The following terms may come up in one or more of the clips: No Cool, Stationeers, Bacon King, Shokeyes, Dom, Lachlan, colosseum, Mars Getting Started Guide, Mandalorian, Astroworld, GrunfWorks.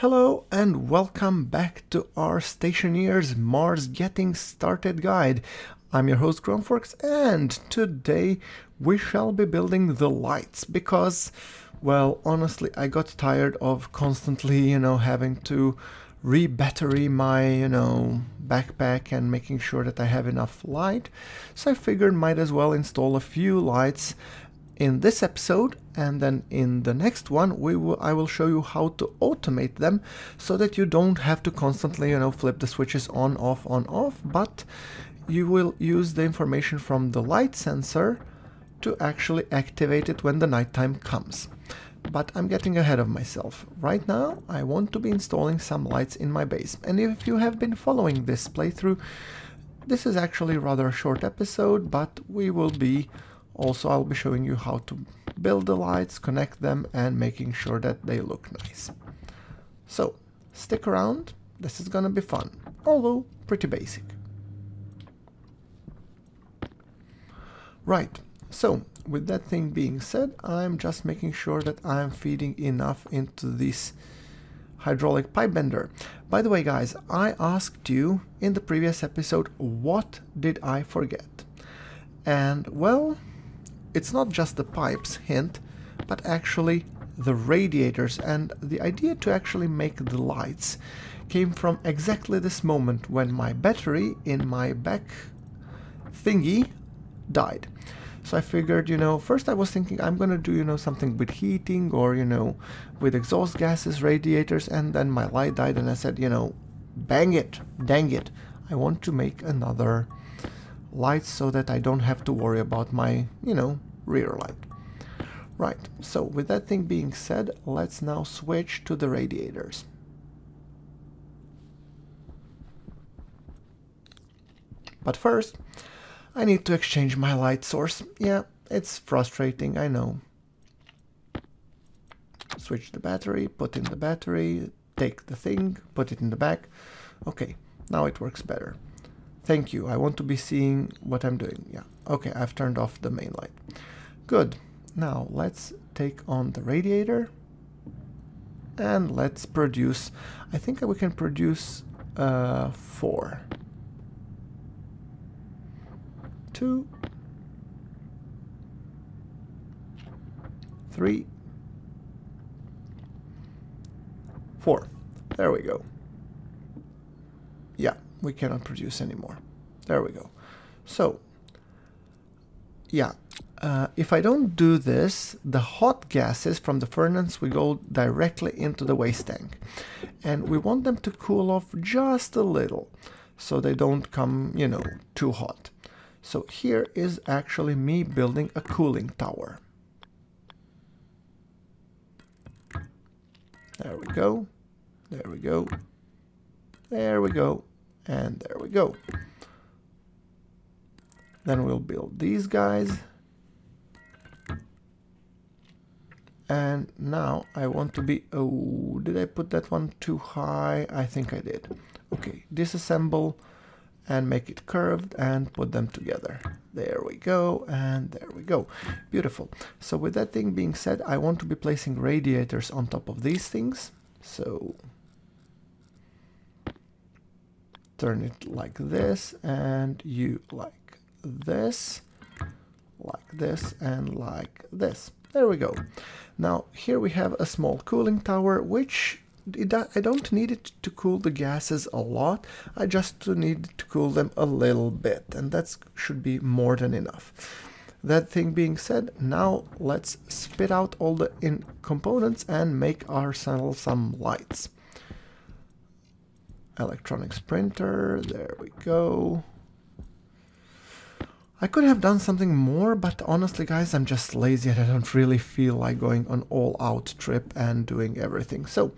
Hello and welcome back to our Stationeers Mars Getting Started Guide. I'm your host GrunfWorks, and today we shall be building the lights because, well, honestly, I got tired of constantly, having to re-battery my, backpack and making sure that I have enough light. So I figured might as well install a few lights in this episode, and then in the next one I will show you how to automate them so that you don't have to constantly flip the switches on off, but you will use the information from the light sensor to actually activate it when the nighttime comes. But I'm getting ahead of myself. Right now I want to be installing some lights in my base, and if you have been following this playthrough, this is actually rather a short episode, but we will be also, I'll be showing you how to build the lights, connect them, and making sure that they look nice. So, stick around, this is gonna be fun, although pretty basic. Right, so with that thing being said, I'm just making sure that I'm feeding enough into this hydraulic pipe bender. By the way, guys, I asked you in the previous episode, what did I forget? And, well, it's not just the pipes, hint, but actually the radiators, and the idea to actually make the lights came from exactly this moment when my battery in my back thingy died. So I figured, first I was thinking I'm gonna do, something with heating or, with exhaust gases, radiators, and then my light died and I said, bang it, dang it, I want to make another lights so that I don't have to worry about my, rear light. Right, so with that thing being said, let's now switch to the radiators. But first, I need to exchange my light source. Yeah, it's frustrating, I know. Switch the battery, put in the battery, take the thing, put it in the back. Okay, now it works better. Thank you, I want to be seeing what I'm doing. Yeah, okay, I've turned off the main light. Good, now let's take on the radiator and let's produce, I think we can produce 4, 2, 3, 4, there we go. Yeah. We cannot produce anymore. There we go. So, yeah, if I don't do this, the hot gases from the furnace will go directly into the waste tank. And we want them to cool off just a little so they don't come, too hot. So here is actually me building a cooling tower. There we go. There we go. There we go. And there we go. Then we'll build these guys. And now I want to be... Oh, did I put that one too high? I think I did. Okay, disassemble and make it curved and put them together. There we go, and there we go. Beautiful. So with that thing being said, I want to be placing radiators on top of these things. So... turn it like this, and you like this, like this, and like this. There we go. Now here we have a small cooling tower, which I don't need it to cool the gases a lot. I just need to cool them a little bit, and that should be more than enough. That thing being said, now let's spit out all the components and make ourselves some lights. Electronics printer, there we go. I could have done something more, but honestly guys, I'm just lazy and I don't really feel like going on all out trip and doing everything. So,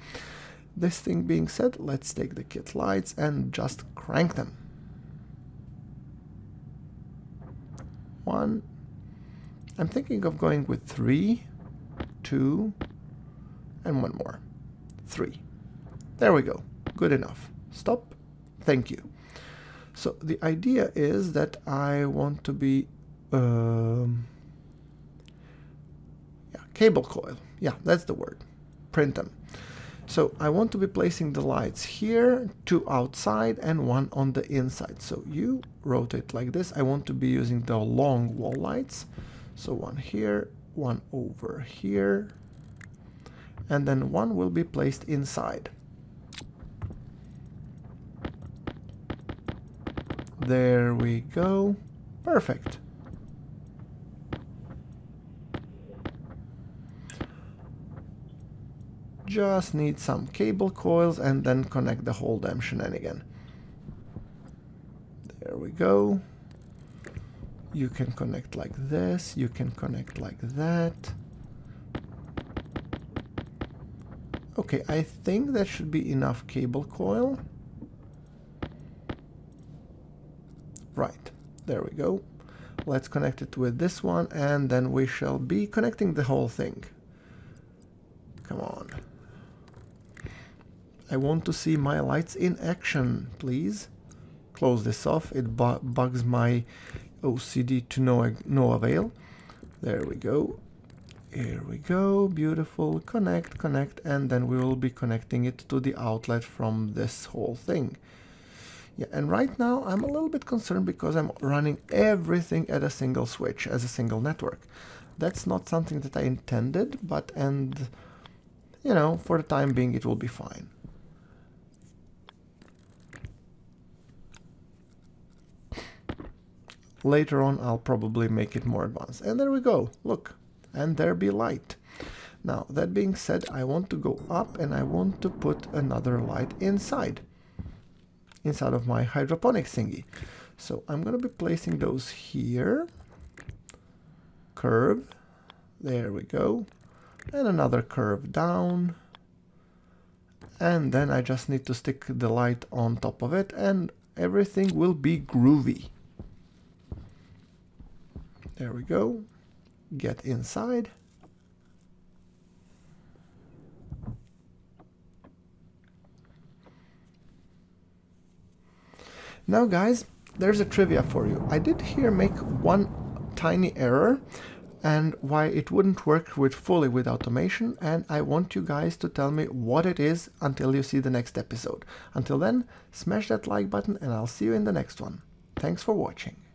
this thing being said, let's take the kit lights and just crank them. 1, I'm thinking of going with 3, 2, and 1 more. 3. There we go, good enough. Stop. Thank you. So the idea is that I want to be cable coil. Yeah, that's the word. Print them. So I want to be placing the lights here, two outside and one on the inside. So you rotate like this. I want to be using the long wall lights. So one here, one over here, and then one will be placed inside. There we go. Perfect. Just need some cable coils and then connect the whole damn shenanigan. There we go. You can connect like this, you can connect like that. Okay, I think that should be enough cable coil. Right, there we go. Let's connect it with this one and then we shall be connecting the whole thing. Come on. I want to see my lights in action, please. Close this off, it bugs my OCD to no avail. There we go. Here we go, beautiful. Connect, connect, and then we will be connecting it to the outlet from this whole thing. Yeah, and right now I'm a little bit concerned because I'm running everything at a single switch, as a single network. That's not something that I intended, but, and, you know, for the time being it will be fine. Later on, I'll probably make it more advanced. And there we go, look, and there be light. Now, that being said, I want to go up and I want to put another light inside of my hydroponic thingy. So I'm gonna be placing those here, curve, there we go, and another curve down. And then I just need to stick the light on top of it and everything will be groovy. There we go, get inside. Now guys, there's a trivia for you. I did here make one tiny error and why it wouldn't work fully with automation, and I want you guys to tell me what it is until you see the next episode. Until then, smash that like button and I'll see you in the next one. Thanks for watching.